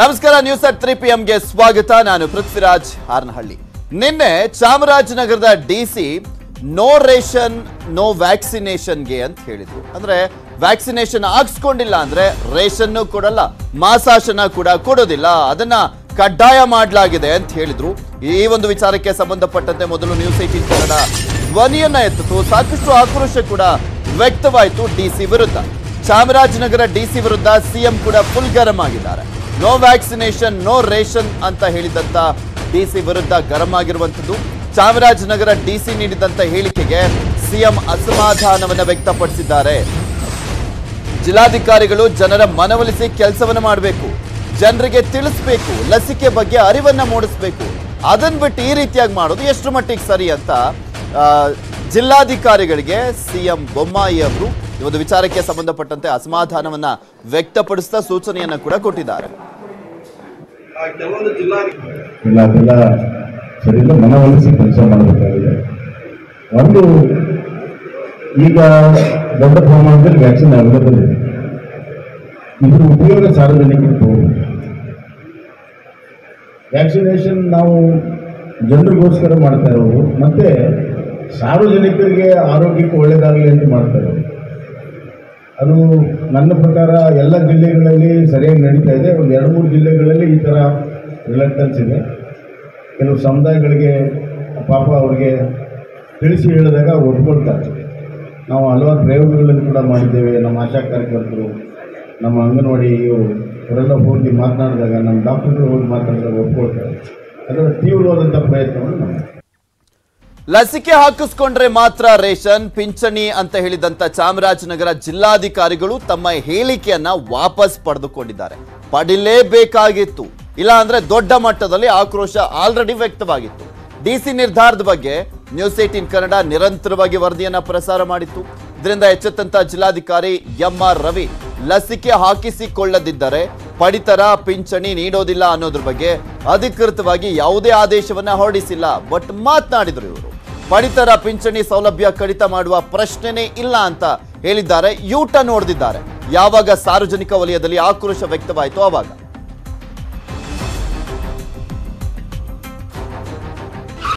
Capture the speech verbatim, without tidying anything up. ನಮಸ್ಕಾರ news at ಮೂರು P M ಗೆ ಸ್ವಾಗತ ನಾನು ಪೃಥ್ವಿರಾಜ್ ಹಾರ್ನಹಳ್ಳಿ ನಿನ್ನೆ ಚಾಮರಾಜನಗರದ DC no ration no vaccination ಗೆ ಅಂತ ಹೇಳಿದ್ರು ಅಂದ್ರೆ ವ್ಯಾಕ್ಸಿನೇಷನ್ ಆಗಿಸ್ಕೊಂಡಿಲ್ಲ ಅಂದ್ರೆ ರೇಷನ್ ಕೊಡಲ್ಲ ಮಾಸಾಶನ ಕೂಡ ಕೊಡೋದಿಲ್ಲ ಅದನ್ನ ಕಡ್ಡಾಯ ಮಾಡಲಾಗಿದೆ ಅಂತ ಹೇಳಿದ್ರು ಈ ಒಂದು ವಿಚಾರಕ್ಕೆ ಸಂಬಂಧಪಟ್ಟಂತೆ ಮೊದಲು ನ್ಯೂಸ್ ಅಠ್ठारह ಕನ್ನಡ ಧ್ವನಿಯನ್ನ ಎತ್ತಿತು ಸಾಕಷ್ಟು ಆಕ್ರೋಶ ಕೂಡ ವ್ಯಕ್ತವಾಯಿತು ಡಿಸಿ ವಿರುದ್ಧ ಚಾಮರಾಜನಗರ ಡಿಸಿ ವಿರುದ್ಧ ಸಿಎಂ ಕೂಡ ಫುಲ್ ಗರಂ ಆಗಿದ್ದಾರೆ ನೋ ವ್ಯಾಕ್ಸಿನೇಷನ್ ನೋ ರೇಷನ್ ಅಂತ ಹೇಳಿದಂತ ಡಿಸಿ ವಿರುದ್ಧ ಗರಂ ಆಗಿರುವಂತದ್ದು ಚಾಮರಾಜನಗರ ಡಿಸಿ ನೀಡಿದಂತ ಹೇಳಿಕೆಗೆ ಸಿಎಂ ಅಸಮಾಧಾನವನ್ನ ವ್ಯಕ್ತಪಡಿಸಿದ್ದಾರೆ ಜಿಲ್ಲಾಧಿಕಾರಿಗಳು ಜನರ ಮನವೊಲಿಸಿ ಕೆಲಸವನ್ನ ಮಾಡಬೇಕು ಜನರಿಗೆ ತಿಳಿಸಬೇಕು ಲಸಿಕೆ ಬಗ್ಗೆ ಅರಿವನ್ನ ಮೂಡಿಸಬೇಕು ಅದನ್ನ ಬಿಟ್ಟು ಈ ರೀತಿಯಾಗಿ ಮಾಡೋದು ಎಷ್ಟು ಮಟ್ಟಿಗೆ ಸರಿ ಅಂತ ಜಿಲ್ಲಾಧಿಕಾರಿಗಳಿಗೆ ಸಿಎಂ ಬೊಮ್ಮಾಯಿ ಅವರು ಈ ಒಂದು ವಿಚಾರಕ್ಕೆ ಸಂಬಂಧಪಟ್ಟಂತೆ ಅಸಮಾಧಾನವನ್ನ ವ್ಯಕ್ತಪಡಿಸುತ್ತಾ ಸೂಚನೆಯನ್ನ ಕೂಡ ಕೊಟ್ಟಿದ್ದಾರೆ ಮನವೊಲಿಸಿ ಕೆಲಸ ಮಾಡಬೇಕಾಗಿದೆ ಒಂದು ಈಗ ದೊಡ್ಡ ಪ್ರಮಾಣದಲ್ಲಿ ವ್ಯಾಕ್ಸಿನ್ ಅವೈಲೇಬಲ್ ಇದೆ ಇದರ ಉಪಯೋಗ ಸಾರ್ವಜನಿಕರಿಗೆ ವ್ಯಾಕ್ಸಿನೇಷನ್ ನಾವು ಜನರಿಗೋಸ್ಕರ ಮಾಡ್ತಾ ಇರೋದು ಮತ್ತೆ ಸಾರ್ವಜನಿಕರಿಗೆ ಆರೋಗ್ಯಕ್ಕೆ ಒಳ್ಳೆಯದಾಗಲಿ ಅಂತ ಮಾಡ್ತಾ ಇರೋದು ಅದು ನನ್ನ ಪ್ರಕಾರ ಎಲ್ಲ ಜಿಲ್ಲೆಗಳಲ್ಲಿ ಸರಿಯಾಗಿ ನಡೀತಾ ಇದೆ ಒಂದು ಎರಡು ಮೂರು ಜಿಲ್ಲೆಗಳಲ್ಲಿ ಈ ಥರ ರಿಲಕ್ಟೆನ್ಸ್ ಇದೆ ಕೆಲವು ಸಮುದಾಯಗಳಿಗೆ ಪಾಪ ಅವರಿಗೆ ತಿಳಿಸಿ ಹೇಳಿದಾಗ ಅವ್ರು ಒಪ್ಕೊಳ್ತಾರೆ ನಾವು ಹಲವಾರು ಪ್ರಯೋಗಗಳನ್ನು ಕೂಡ ಮಾಡಿದ್ದೇವೆ ನಮ್ಮ ಆಶಾ ಕಾರ್ಯಕರ್ತರು ನಮ್ಮ ಅಂಗನವಾಡಿ ಇವರು ಅವರೆಲ್ಲ ಹೋಗಿ ಮಾತನಾಡಿದಾಗ ನಮ್ಮ ಡಾಕ್ಟರ್ಗಳು ಹೋಗಿ ಮಾತನಾಡಿದಾಗ ಒಪ್ಕೊಳ್ತಾರೆ ಅದರ ತೀವ್ರವಾದಂಥ ಪ್ರಯತ್ನವನ್ನು ಮಾಡ್ತಾರೆ ಲಸಿಕೆ ಹಾಕಿಸ್ಕೊಂಡ್ರೆ ಮಾತ್ರ ರೇಷನ್ ಪಿಂಚಣಿ ಅಂತ ಹೇಳಿದಂತ ಚಾಮರಾಜನಗರ ಜಿಲ್ಲಾಧಿಕಾರಿಗಳು ತಮ್ಮ ಹೇಳಿಕೆಯನ್ನ ವಾಪಸ್ ಪಡೆದುಕೊಂಡಿದ್ದಾರೆ ಪಡಿಲೇಬೇಕಾಗಿತ್ತು ಇಲ್ಲ ಅಂದ್ರೆ ದೊಡ್ಡ ಮಟ್ಟದಲ್ಲಿ ಆಕ್ರೋಶ ಆಲ್ರೆಡಿ ವ್ಯಕ್ತವಾಗಿತ್ತು ಡಿಸಿ ನಿರ್ಧಾರದ ಬಗ್ಗೆ ನ್ಯೂಸ್ ಅठारह ಕನ್ನಡ ನಿರಂತರವಾಗಿ ವರದಿಯನ್ನ ಪ್ರಸಾರ ಮಾಡಿತ್ತು ಇದರಿಂದ ಎಚ್ಚೆತ್ತಂತ ಜಿಲ್ಲಾಧಿಕಾರಿ ಎಂ ಆರ್ ರವಿ ಲಸಿಕೆ ಹಾಕಿಸಿಕೊಳ್ಳದಿದ್ದರೆ ಪಡಿತರ ಪಿಂಚಣಿ ನೀಡೋದಿಲ್ಲ ಅನ್ನೋದ್ರ ಬಗ್ಗೆ ಅಧಿಕೃತವಾಗಿ ಯಾವುದೇ ಆದೇಶವನ್ನ ಹೊರಡಿಸಿಲ್ಲ ಬಟ್ ಮಾತನಾಡಿದ್ರು ಇವರು ಪಡಿತರ ಪಿಂಚಣಿ ಸೌಲಭ್ಯ ಕಡಿತ ಮಾಡುವ ಪ್ರಶ್ನೆನೇ ಇಲ್ಲ ಅಂತ ಹೇಳಿದ್ದಾರೆ ಯೂಟರ್ನ್ ಹೊಡೆದಿದ್ದಾರೆ ಯಾವಾಗ ಸಾರ್ವಜನಿಕ ವಲಯದಲ್ಲಿ ಆಕ್ರೋಶ ವ್ಯಕ್ತವಾಯಿತು ಆವಾಗ